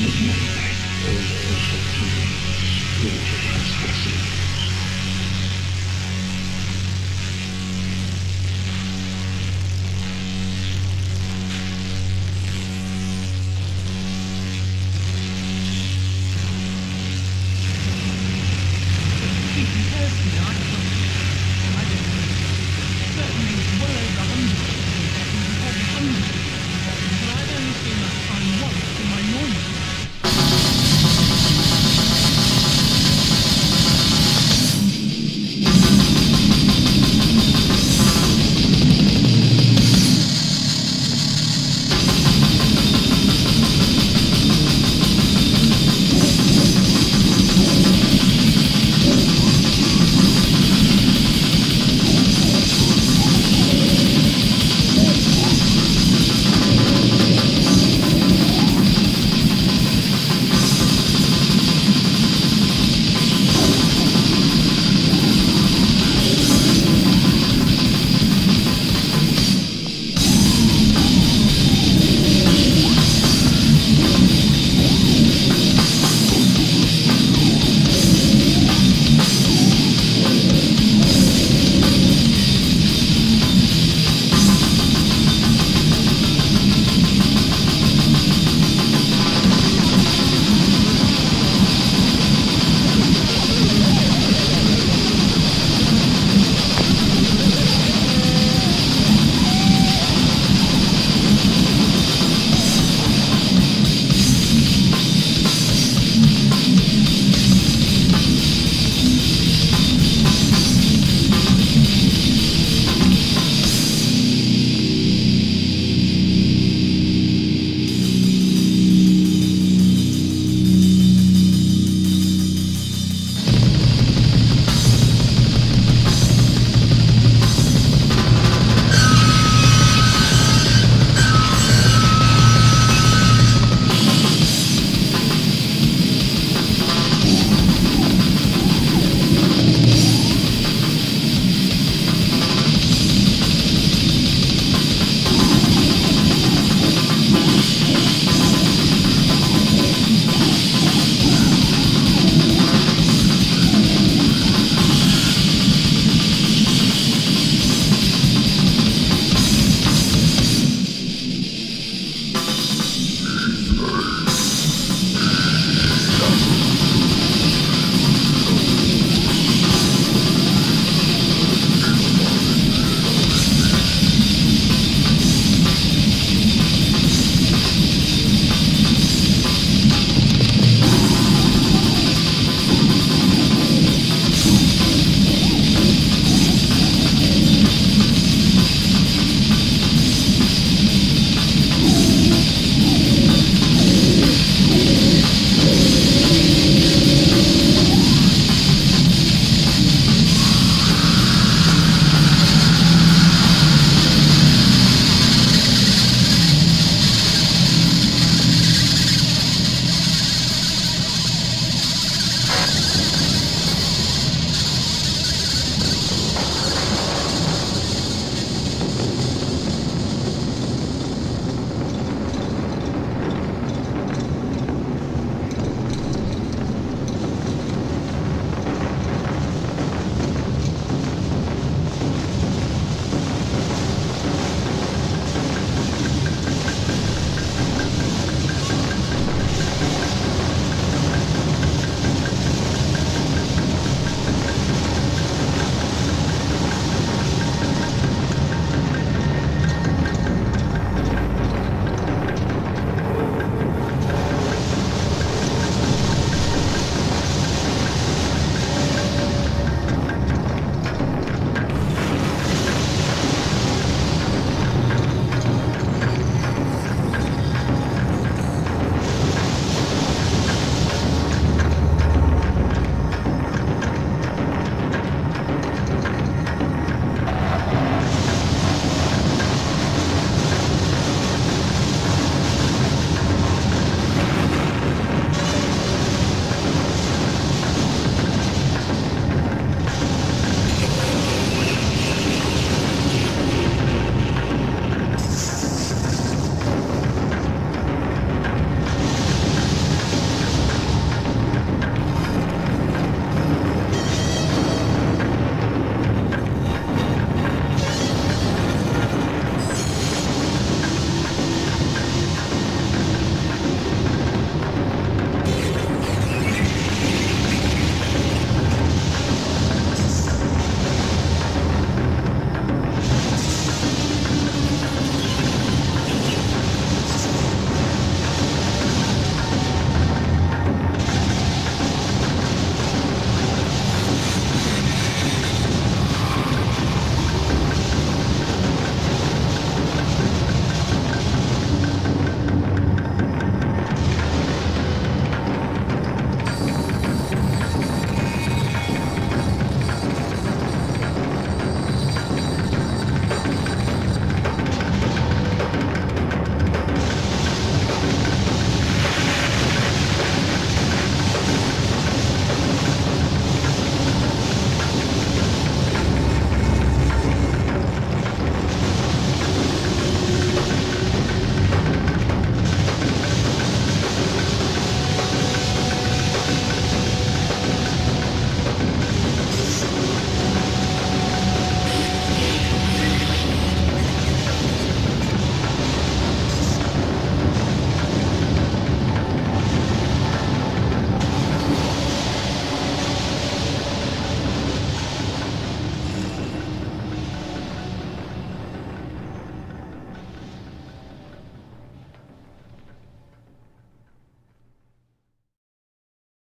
Midnight, all the perfect dreams, spiritual transgression.